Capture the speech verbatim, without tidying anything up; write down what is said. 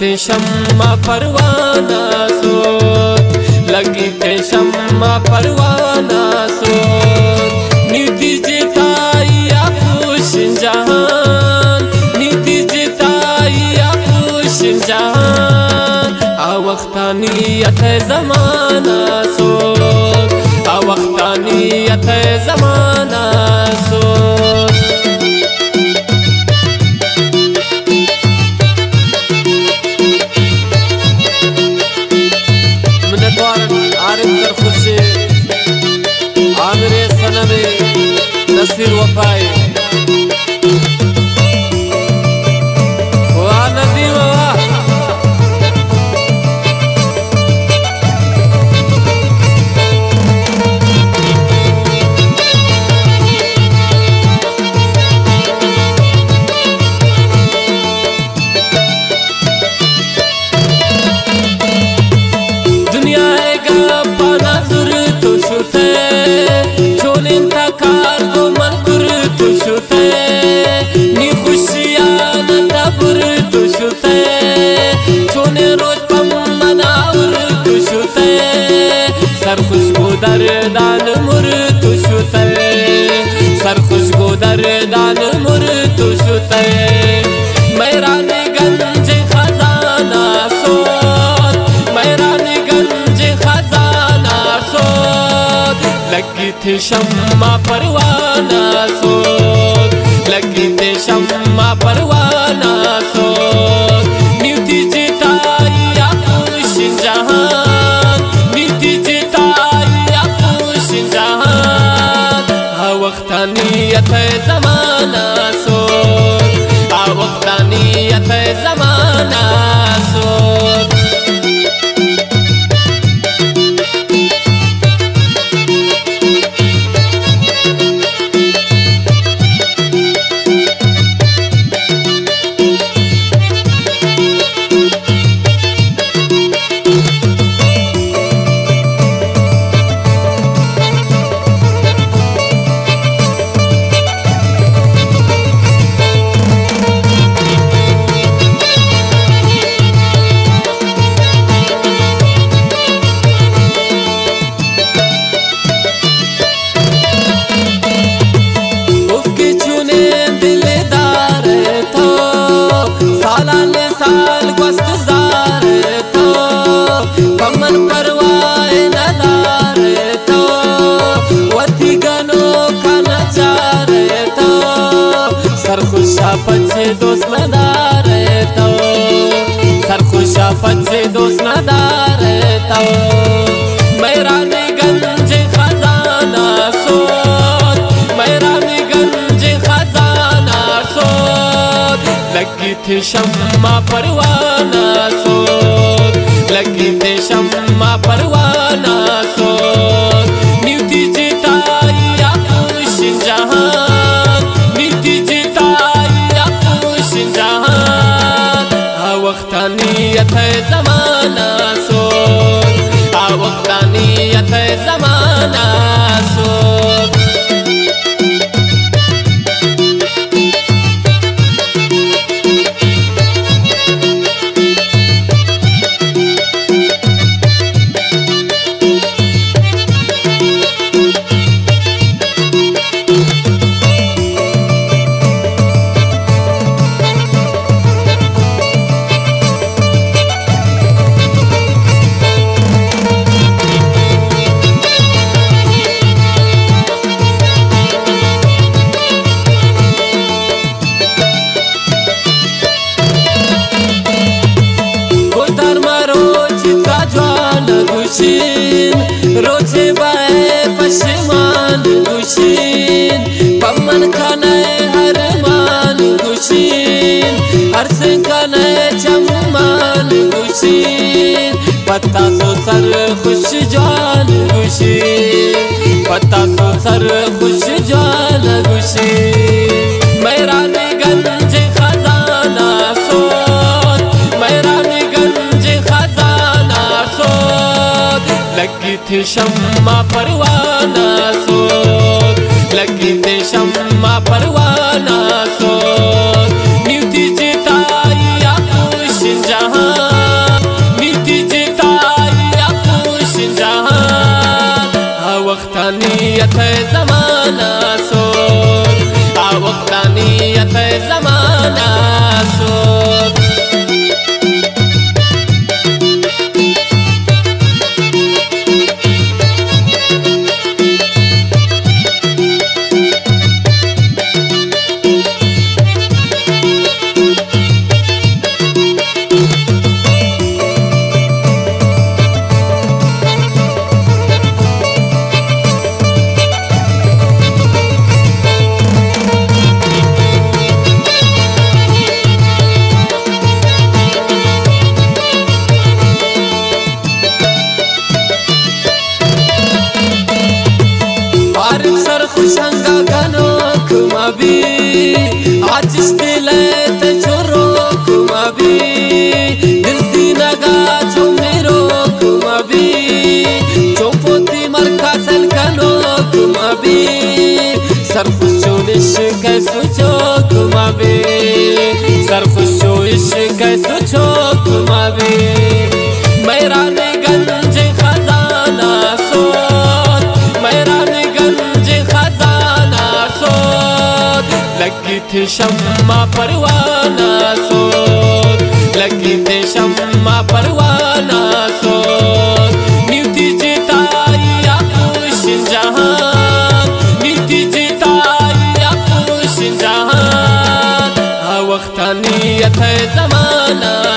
لگیت شمع پروانہ سوت، لگیت شمع پروانہ سوت، نیتی جتائی خوش جہان، نیتی جتائی خوش جہان، اوختانیت زمانہ سوت، اوختانیت زمانہ سوت. نصير وفاي وانا ديما دنيا ايقا بانا زرتو شوتي چولين تاكار نی خوشیان تبر تو شوته چون روز پمن اور تو شوته سر خوشبو در دان مر تو شوته سر خوشبو در دان مر تو شوته میران گنج خزانہ سوت میران گنج خزانہ سوت لگی تھی شمع پروانہ سوت لگیت شمع پروانہ سوت نیوتی جتائی خوش جہان نیوتی جتائی خوش جہان اوختانیت زمانہ سوت اوختانیت زمانہ سوت. دوست نداره تو سرخوشا پنج دوست نداره تو میران گنج خزانہ سوت میران گنج خزانہ سوت لگی تھی شمع پروانہ سوت لگی تھی شمع پروانہ سوت نیوتی جتائی خوش جہان نیوتی جتائی اوختانیت زمانہ سوت اوختانیت زمانہ سوت. روزه بای پشمان گوشین پمن کنه هرمان گوشین هر سن کنه چمان گوشین پتا سو سر خوش جان گوشین پتا سو سر خوش جان گوشین میران گنج خزانہ سوت میران گنج خزانہ سوت لگی تھی شمع پروانہ سوت لگی تھی شمع پروانہ سوت نیوتی جتائی خوش جہان نیت زمانہ سود تا وقت نیت زمانہ سود شمع پروانہ سود لگی تھے شمع پروانہ سود نیوتی جتائی اپوش جہاں نیوتی جتائی اپوش جہاں ہا وقتا نیت زمانہ